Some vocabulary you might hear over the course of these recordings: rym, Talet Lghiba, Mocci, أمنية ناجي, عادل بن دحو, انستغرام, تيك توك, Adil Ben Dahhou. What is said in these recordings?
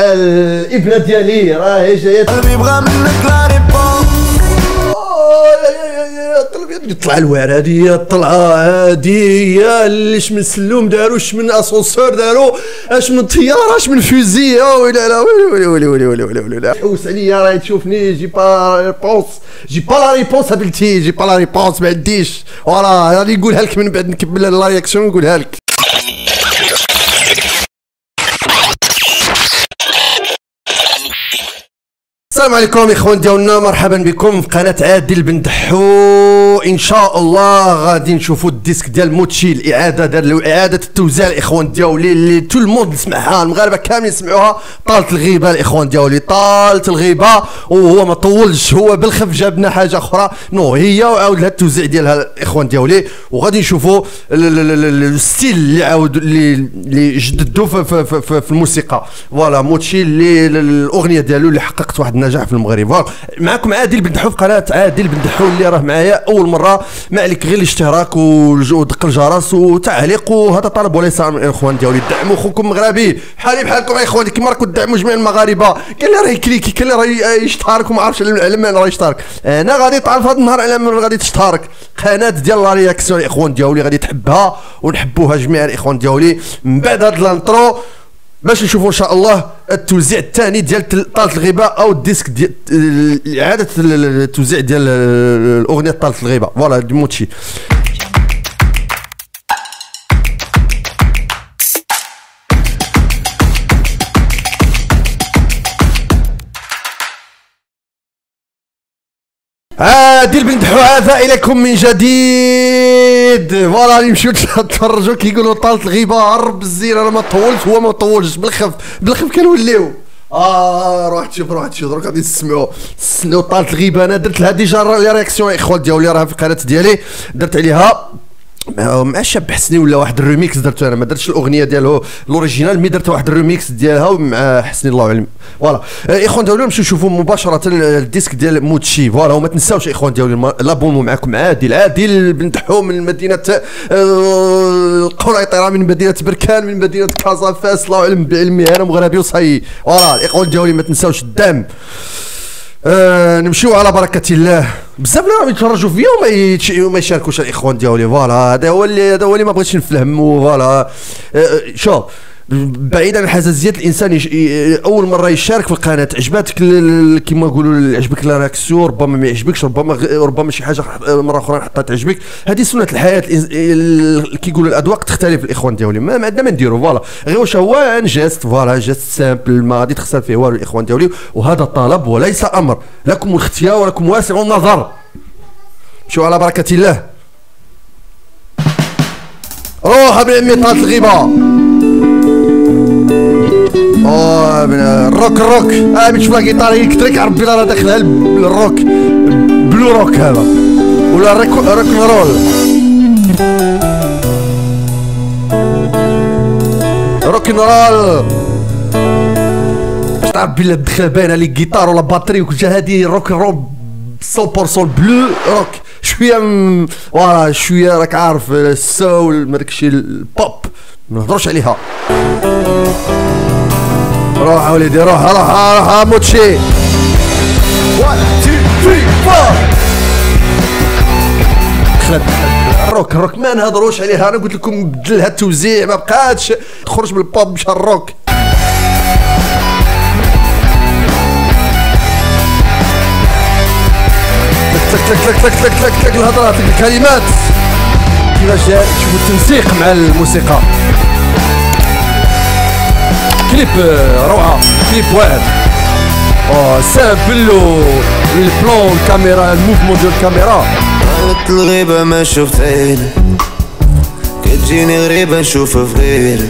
الابنه ديالي راهي جايه بغا منك لا ريبون. طلع الورديه، طلعه هاديه اللي شمن سلوم دارو، اش من اسونسور دارو، اش من طياره، اش من فوزيه، ولا لا ولا ولا ولا ولا ولا ولا حوس عليا راهي تشوفني. جي با ريبونس، جي با لا ريبونس ابلتي، جي با لا ريبونس ما عنديش. فوالا غادي نقولها لك من بعد نكمل لا رياكسيون نقولها لك. السلام عليكم اخوان ديالنا، مرحبا بكم في قناه عادل بن دحو. ان شاء الله غادي نشوفوا الديسك ديال موتشي، الاعاده دار له اعاده التوزيع الاخوان ديالي اللي تو الموند سمعها، المغاربه كاملين سمعوها. طالت الغيبه الاخوان ديالي، طالت الغيبه، وهو ما طولش، هو بالخف جابنا حاجه اخرى نو هي، وعاود لها التوزيع ديالها الاخوان ديالي. وغادي نشوفوا الستيل اللي عاود اللي جددوا في الموسيقى. فوالا موتشي اللي الاغنيه ديالو اللي حققت واحد النجاح في المغرب. معكم عادل بن دحو في قناه عادل بن دحو، اللي راه معايا اول مره. ما عليك غير الاشتراك ودق الجرس وتعليق، وهذا طلب وليس امر. اخوان ديالي دعموا خوكم مغربي حالي بحالكم اخواني، كما راكم تدعموا جميع المغاربه. كاين اللي راه يكليكي، كاين اللي راه يشترك وما عرفش على من راه يشترك. انا غادي تعرف هذا النهار على من غادي تشترك. قناه ديال لا رياكسيون اخوان ديالي غادي تحبها ونحبوها جميع الاخوان ديالي. من بعد هذا الانترو باش نشوفوا ان شاء الله التوزيع الثاني ديال طالت الغيبه، او الديسك ديال اعاده التوزيع ديال الاغنيه طالت الغيبه. فوالا دي موتشي. عادل بن دحو عاد اليكم من جديد. فوالا نمشيو نتفرجوا كيقولوا طالت الغيبه. رب الزين انا ما طولت، هو ما طولش، بالخف بالخف كنوليو. روح تشوف، روح تشوف، دروك غادي تسمعوا طالت الغيبه. انا درت لها ديجا رياكسيون اخوان ديالي، راها في القناه ديالي، درت عليها مع شاب حسني ولا واحد الريميكس درتو. انا ما درتش الاغنيه ديالو الاوريجينال، مي درت واحد الريميكس ديالها مع حسني الله يعلم. فوالا اخوان ديالي نمشيو نشوفوا مباشره الديسك ديال موتشي. فوالا وما تنساوش اخوان ديالي لابونمون. معكم عادل، عادل بن دحو من مدينه قريطره، من مدينه بركان، من مدينه كازا فاس. الله يعلم بعلمي انا مغربي وصحي. فوالا الاخوان ديالي ما تنساوش الدعم. نمشيو على بركه الله. بزاف راهم يتفرجوا فيا وما يشاركوش الاخوان ديالي. فوالا هذا هو اللي ما بغيتش نفهم. فوالا شوف، بعيدا عن حساسيات الانسان، اول مره يشارك في القناه. عجباتك كما نقولوا، عجبك لا رياكسيون، ربما ما يعجبكش، ربما شي حاجه مره اخرى حطها تعجبك. هذه سنه الحياه، كيقولوا الاذواق تختلف. الاخوان ديالي ما عندنا ما نديروا. فوالا غير واش هو ان جيست، فوالا جيست سامبل، ما غادي تخسر فيه والو الاخوان ديالي. وهذا طلب وليس امر، لكم الاختيار ولكم واسع النظر. مشوا على بركه الله. روح ابن عمي طالت الغيبه. الروك الروك، ملي تشوف الجيتار الكتريك عربي راه داخلها الروك، بلو روك هذا، ولا روك رول، روك رول. باش تعرف بلي الدخله باينه لي الجيتار ولا باتري وكل شيء. هذه روك رول 100% بلو روك، شويه فوالا شويه راك عارف السول، مالكش البوب، ما نهضروش عليها. روح وليدي، روح روح روح موتشي. 1 2 3 4 الروك الروك ما نهضروش عليها. انا قلت لكم بدلها التوزيع، ما بقاتش تخرج من البوب مشى الروك. تك تك تك تك تك تك الهضرات، الكلمات كيفاش تشوفوا التنسيق مع الموسيقى. كليب روعة، كليب واعر، سامبل، البلون، الكاميرا، الموفمون ديال الكاميرا. طالت الغيبة ما شفت عينك، كتجيني غريبة نشوفها في غيرك.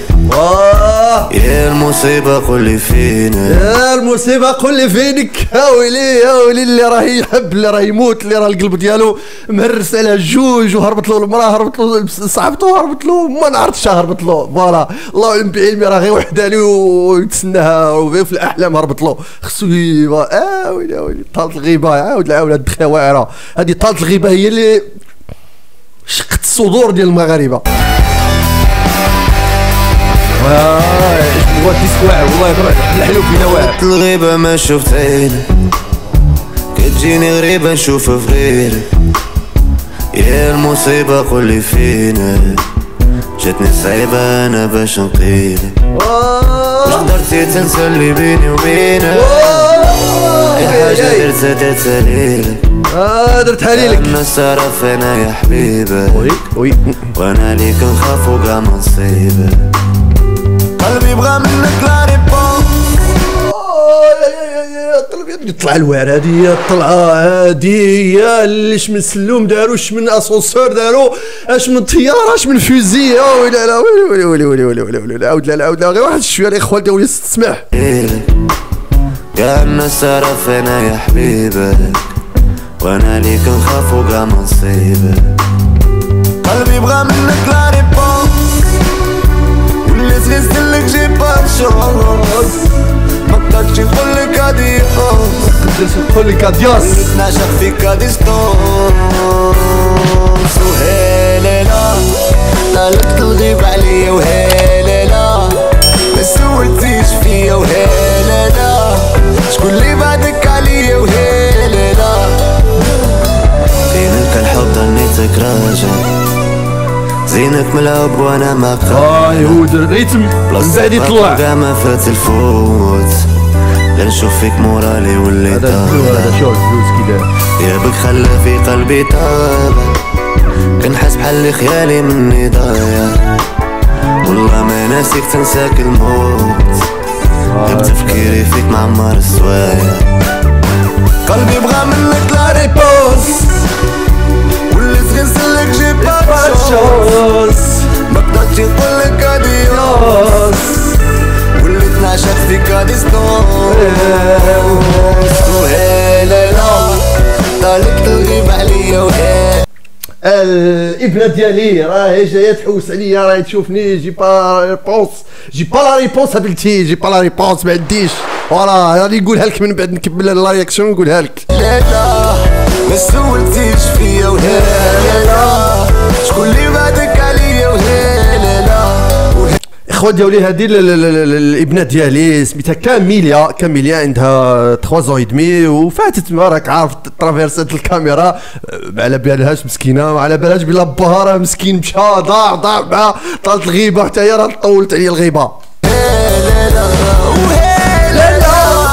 يا المصيبة قول لي فينك، يا المصيبة قول لي فينك. يا ويلي يا ويلي، اللي راه يحب، اللي راه يموت، اللي راه القلب ديالو مهرس على الجوج، وهربت له المرأة، هربت له صاحبته، هربت له ما نعرفتش، هربت له. فوالا الله يعلم بعلمي راه غير وحداني ويتسناها، وغير في الأحلام هربت له. خصو يا ويلي يا ويلي. طالت الغيبة، عاود العاولة، الدخلة واعرة. هذه طالت الغيبة هي اللي شقت الصدور ديال المغاربة. بغات تسكوى والله يبرع الحلو فينا واعر. الغيبة ما شفت عينك كتجيني غريبة نشوفها في غيرك، يا المصيبة قولي فينا جاتني صعيبة أنا باش نقيلك، واش قدرتي تنسى اللي بيني وبينك؟ أي حاجة درتها تتساليلك، درت حليلك الناس تعرف أنا يا حبيبة، وأنا ليك نخاف وكاع ما نصيبك، قلبي بغى منك لا ريبونس. قلبي طلع الوعر، هذه الطلعة هذه اللي شمن سلوم دارو، شمن اسونسور دارو، اش من طيارة اش من فوزية، ويلي لا ويلي ويلي ويلي ويلي ويلي عاود لا عاود لا، غير واحد شوية الإخوان تولي تسمح. كاع الناس تعرف أنا يا حبيبك، وأنا ليك نخاف وكاع ما نصيبك، قلبي بغى منك لا ريبونس، وليت غير نسلك جي با شونس، مقدرتش نقولك أديوس، مقدرتش نقولك أديوس، وليت نعشق فيك أديستونس. وهيليلا طالت الغيب عليا، وهيليلا ما سولتيش فيا، وهيليلا شكون لي بعدك عليا، وهيليلا فينك الحب ظنيتك راجع، زينك ملعب وانا ما قادر يهود الريتم من بعد يطلع بلاصتك ما فات الفوت، لا نشوف فيك مورالي واللي طالع هذا شغل فلوس كي داير، غيابك خلى في قلبي طابع، كنحس بحال اللي خيالي مني ضايع، والله ما ناسيك تنساك الموت، غير بتفكيري فيك معمر السوايع، قلبي بغى منك لا ريبونس، وليت غير نسلك جي با شونس، مقدرتش نقولك أديوس، وليت نعشق فيك أديستونس. وهيليلا طالت الغيب عليا، وهيليلا الابنه ديالي راهي جايه تحوس عليا، راهي تشوفني جي با لا ريبونس، جي با لا ريبونس ابنتي، جي با لا ريبونس ما عنديش، فوالا غادي نقولها لك من بعد نكمل لا رياكسيون ونقولها لك. ما سولتيش فيا، وهيليلا شكون اللي بعدك عليا، وهيليلا اخوان ديالي هذه الابنه ديالي سميتها كاميليا، كاميليا عندها 3 ans et demi وفاتت، ما راك عارف ترافيرسات الكاميرا، ما على بالهاش مسكينه، ما على بالهاش بلا باها راه مسكين مشى ضاع مع طالت الغيبه، حتى هي راه طولت عليا الغيبه. هيليلا وهيليلا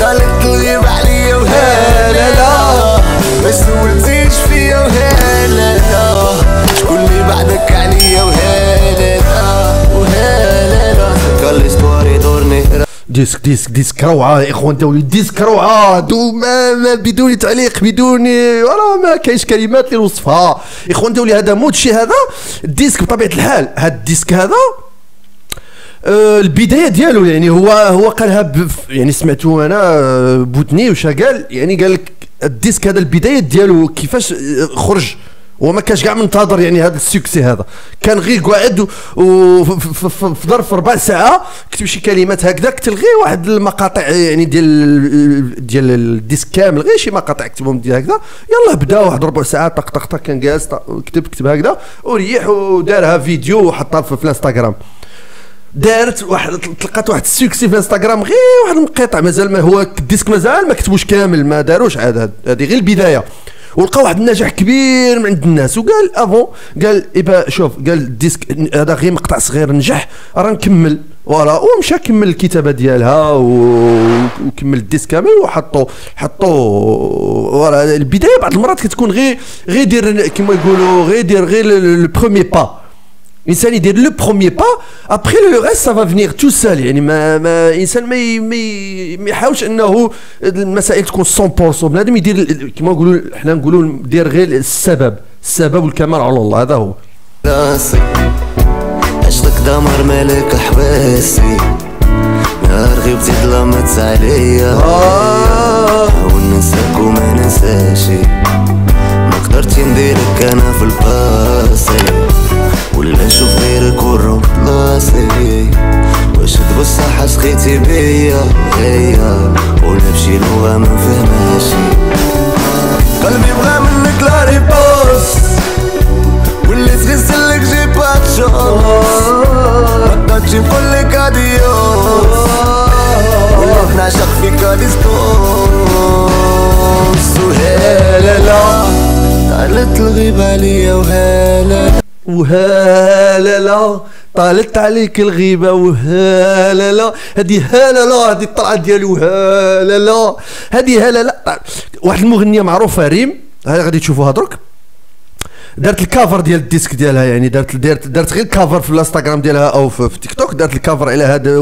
طالت الغيبه عليا، وهيليلا ما سولتيش فيا، وهيليلا شكون اللي بعدك عليا، وهيليلا وهيليلا كل اسطوار يدورني. ديسك روعه يا اخوان دولي، ديسك روعه بدون تعليق، بدون راه ما كاينش كلمات لوصفها اخوان دولي. هذا موتشي، هذا الديسك بطبيعه الحال، هذا الديسك هذا البدايه ديالو، يعني هو قالها يعني سمعته انا بودني، واش قال يعني؟ قال لك الديسك هذا البدايه ديالو كيفاش خرج، وما كانش كاع منتظر يعني هذا السكسي، هذا كان غير قاعد وفي ظرف 4 ساعات كتب شي كلمات هكذا، كتب غير واحد المقاطع يعني ديال الديسك كامل، غير شي مقاطع كتبهم ديال هكذا، يلاه بدا واحد 4 ساعات طق طق طق، كان جالس كتب هكذا وريح، ودارها فيديو وحطها في الانستغرام، دارت واحد تلقات واحد السكسي في انستغرام، غير واحد المقطع مازال ما هو الديسك مازال ما كتبوش كامل، ما داروش عاد، هذه غير البدايه، ولقى واحد النجاح كبير من عند الناس، وقال افون قال ايبا شوف، قال الديسك هذا غير مقطع صغير نجح راه نكمل، فوالا ومشى كمل الكتابه ديالها وكمل الديسك كامل، وحطوا فوالا. البدايه بعض المرات كتكون غير دير كما يقولوا، غير دير غير لو بروميي با، الانسان يدير لو بروميي با، ابخي لو ريست سا فا فينيغ تو سال، يعني ما الانسان ما يحاولش انه المسائل تكون 100%، بنادم يدير كما نقولوا حنا، نقولوا دير غير السبب والكمال على الله، هذا هو. راسي عشقك دمر مالك حباسي، نهار غيبتي ظلمت عليا، نحاول ننساك وما ننساشي، ما قدرتش نديرك انا في الباسي، ولا نشوف غيرك ونروح بلاصتي، واش تبص حاس سقيتي بيا هيا، ولا بشي لغة ما نفهمهاشي، قلبي بغا منك لا ريبونس، وليت غير نسلك جي با شونس، مقدرتش نقولك عالية وهالة وهالة، طالت عليك الغيبة وهالة. هادي هالة، هادي الطلعة ديالو هالة، هادي هالة. واحد المغنية معروفة ريم، هاي غادي تشوفوها درك، دارت الكافر ديال الديسك ديالها، يعني دارت غير كافر في الانستغرام ديالها او في تيك توك، دارت الكافر على هذا،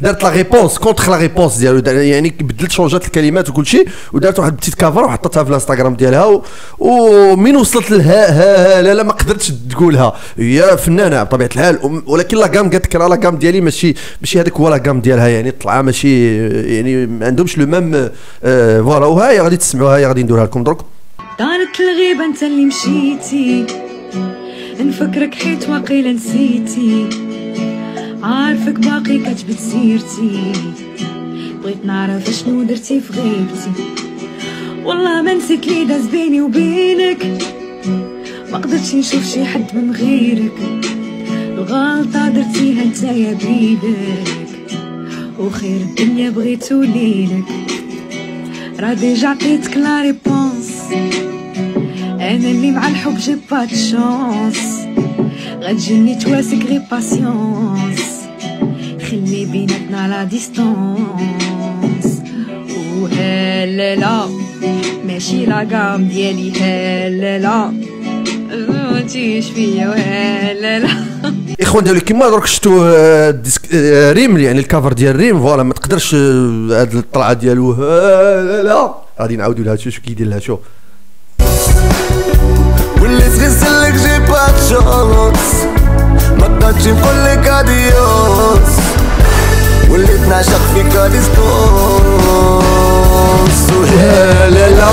دارت لا ريبونس كونتر لا ريبونس ديالو، يعني بدلت شونجات الكلمات وكل شيء، ودارت واحد بتيت كافر وحطتها في الانستغرام ديالها. ومين وصلت لها ها لا لا ما قدرتش تقولها، هي فنانه بطبيعه الحال، ولكن لا كام قالت لك راه لا كام ديالي ماشي هذاك هو لا كام ديالها، يعني الطلعه ماشي، يعني ما عندهمش لو ميم فوالا. وهاي غادي تسمعوها، هاي غادي نديرها لكم دروك. طالت الغيبة انت اللي مشيتي، نفكرك حيت واقيلا نسيتي، عارفك باقي كتبت سيرتي، بغيت نعرف شنو درتي في غيبتي، والله ما نسيت لي داز بيني وبينك، ما قدرتش نشوف شي حد من غيرك، الغلطة درتيها نتايا بيدك، وخير الدنيا بغيتو ليلك، راه ديجا عطيتك لا ريبونس، انا اللي مع الحب جي با تشونس، غتجيني تواسك غي باسيونس، خلي بيناتنا لا ديستونس. وهاللا ماشي لا كام ديالي هاللا، متيش فيا وهاللا. اخوان ديالو كيما درك شفتو ريم، يعني الكافر ديال ريم فوالا، ما تقدرش هاد الطلعه ديالو لا. غادي نعاودو لها، شوف كيدير لها، شوف وليت غزلك جي با تشونس، ما بقاتش نقولك اديوس، وليت نعشق فيك ديستونس. وهاللا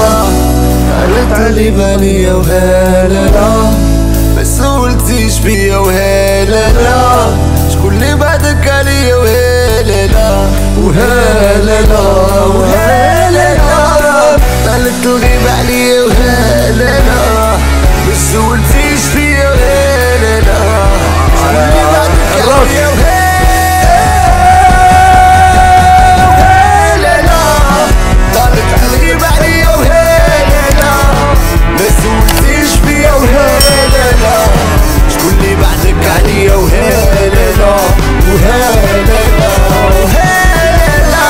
عرفت علي بالي وهاللا، مسولتيش بيا وهاللا، شكون اللي بعدك عليا وهاللا وهاللا وهاللا، طالت الغيبة عليا وهاللا، مسولتيش بيا وهاللا، شكون اللي بعدك عليا وهاللا، طالت الغيبة عليا وهاللا، مسولتيش بيا وهاللا، شكون اللي بعدك عليا وهاللا وهاللا وهاللا وهاللا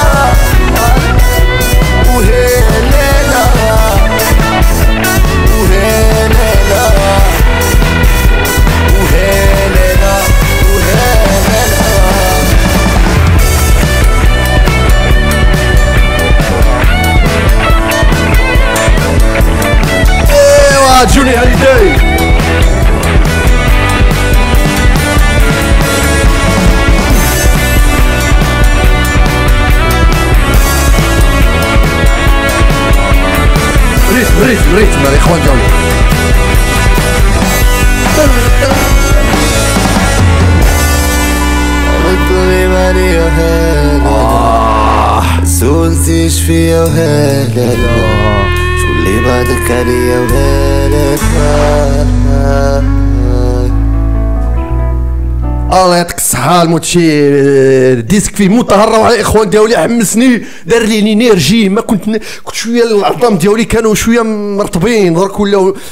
وهاللا وهاللا وهاللا. ايوا جوني هاليداي ريتم يا اخوان ديالي. طالت الغيبة عليا وهاللا، مسولتيش فيا وهاللا، شكون اللي بعدك عليا وهاللا. الله يعطيك الصحة، الموتشي ديسك فيه متهرب على الاخوان ديالي، حمسني دار لي انيرجي، ما كنت شويه العظام ديالي كانوا شويه مرطبين، درك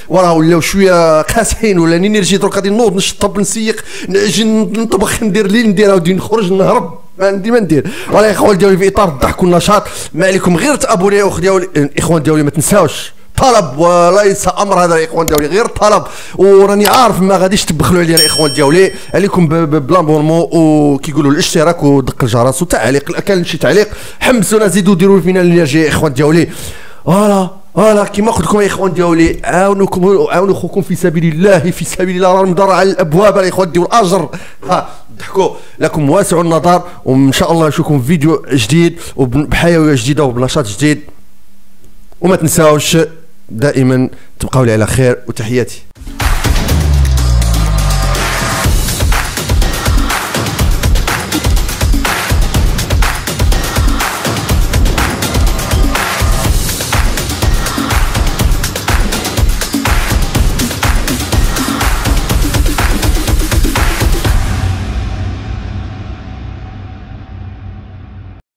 ولاو شويه قاسحين، ولا انيرجي درك غادي نوض نشطب نسيق نجي نطبخ ندير ليل ندير عاودي نخرج نهرب، ما عندي ما ندير. والله الاخوان ديالي في اطار الضحك والنشاط، ما عليكم غير تابونيو الاخوان ديالي، ما تنساوش طلب وليس امر، هذا الاخوان ديالي غير طلب، وراني عارف ما غاديش تبخلوا عليا الاخوان ديالي، عليكم بلابونمون وكيقولوا الاشتراك ودق الجرس وتعليق، كان شي تعليق حمسونا زيدوا ديروا فينا الانرجي اخوان ديالي. فوالا كيما قلت لكم الاخوان ديالي، عاونوا خوكم في سبيل الله، في سبيل الله، رمضان على الابواب الاخوان ديالي، والاجر ضحكوا لكم واسع النظر، وان شاء الله نشوفكم في فيديو جديد وبحيويه جديده وبنشاط جديد، وما تنساوش دائما تبقوا لي على خير، وتحياتي.